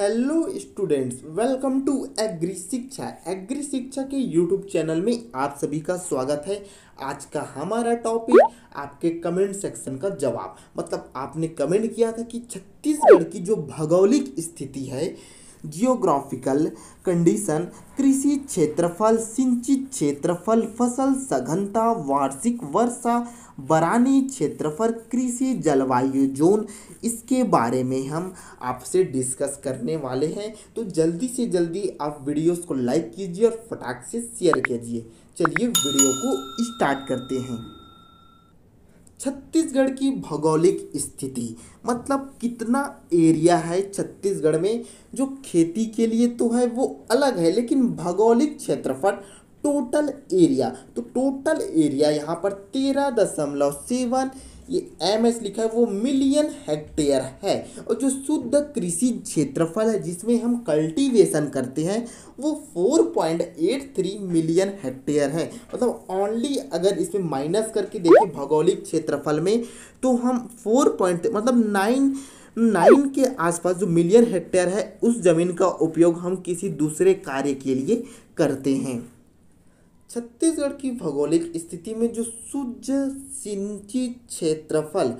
Hello students, welcome to agri Shiksha. Agri Shiksha के YouTube channel में आप सभी का स्वागत है। आज का हमारा टॉपिक आपके कमेंट सेक्शन का जवाब। मतलब आपने कमेंट किया था कि छत्तीसगढ़ की जो भौगोलिक स्थिति है, जियोग्राफिकल कंडीशन, कृषि क्षेत्रफल, सिंचित क्षेत्रफल, फसल सघनता, वार्षिक वर्षा, बरानी क्षेत्रफल, कृषि जलवायु जोन, इसके बारे में हम आपसे डिस्कस करने वाले हैं। तो जल्दी से जल्दी आप वीडियोस को लाइक कीजिए और फटाक से शेयर कीजिए। चलिए वीडियो को स्टार्ट करते हैं। छत्तीसगढ़ की भौगोलिक स्थिति मतलब कितना एरिया है छत्तीसगढ़ में, जो खेती के लिए तो है वो अलग है, लेकिन भौगोलिक क्षेत्रफल टोटल एरिया, तो टोटल एरिया यहाँ पर 13.7, ये MS लिखा है, वो मिलियन हेक्टेयर है। और जो शुद्ध कृषि क्षेत्रफल है जिसमें हम कल्टीवेशन करते हैं वो 4.83 मिलियन हेक्टेयर है। मतलब ओनली अगर इसमें माइनस करके देखें भौगोलिक क्षेत्रफल में तो हम 9 के आसपास जो मिलियन हेक्टेयर है उस ज़मीन का उपयोग हम किसी दूसरे कार्य के लिए करते हैं। छत्तीसगढ़ की भौगोलिक स्थिति में जो शुद्ध सिंचित क्षेत्रफल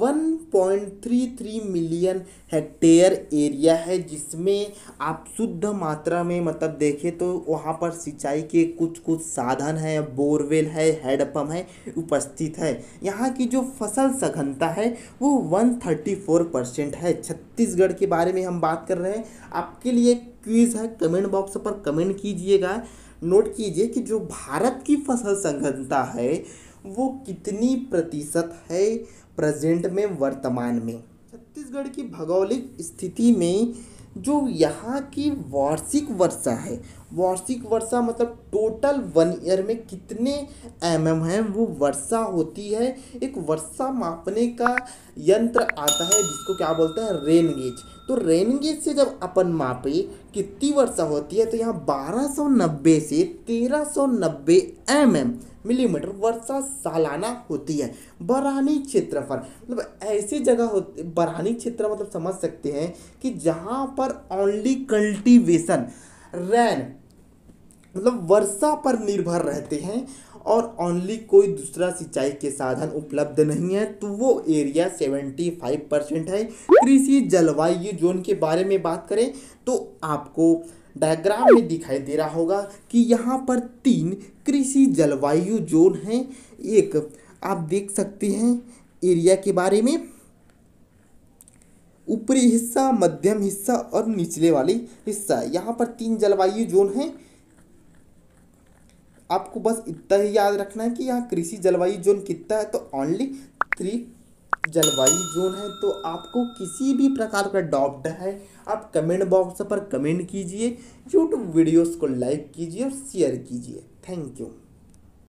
1.33 मिलियन हेक्टेयर एरिया है, जिसमें आप शुद्ध मात्रा में मतलब देखें तो वहाँ पर सिंचाई के कुछ साधन हैं, बोरवेल है, हैंडपम्प है, उपस्थित है। यहाँ की जो फसल सघनता है वो 134% है। छत्तीसगढ़ के बारे में हम बात कर रहे हैं। आपके लिए क्विज़ है, कमेंट बॉक्स पर कमेंट कीजिएगा। नोट कीजिए कि जो भारत की फसल सघनता है वो कितनी प्रतिशत है प्रेजेंट में, वर्तमान में। छत्तीसगढ़ की भौगोलिक स्थिति में जो यहाँ की वार्षिक वर्षा है, वार्षिक वर्षा मतलब टोटल 1 ईयर में कितने mm है वो वर्षा होती है। एक वर्षा मापने का यंत्र आता है जिसको क्या बोलते हैं, रेनगेज। तो रेनगेज से जब अपन मापे कितनी वर्षा होती है तो यहाँ 1290 से 1390 मिलीमीटर वर्षा सालाना होती है। बरानी क्षेत्रफल मतलब ऐसी जगह होती, बरानी क्षेत्र मतलब समझ सकते हैं कि जहाँ पर ओनली कल्टीवेशन, रेन मतलब वर्षा पर निर्भर रहते हैं और ओनली कोई दूसरा सिंचाई के साधन उपलब्ध नहीं है, तो वो एरिया 75% है। कृषि जलवायु जोन के बारे में बात करें तो आपको डायग्राम में दिखाई दे रहा होगा कि यहाँ पर 3 कृषि जलवायु जोन हैं। एक आप देख सकते हैं एरिया के बारे में, ऊपरी हिस्सा, मध्यम हिस्सा और निचले वाली हिस्सा। यहाँ पर 3 जलवायु जोन हैं। आपको बस इतना ही याद रखना है कि यहाँ कृषि जलवायु जोन कितना है, तो ओनली 3 जलवायु जोन है। तो आपको किसी भी प्रकार का डाउट है आप कमेंट बॉक्स पर कमेंट कीजिए। यूट्यूब वीडियोस को लाइक कीजिए और शेयर कीजिए। Thank you.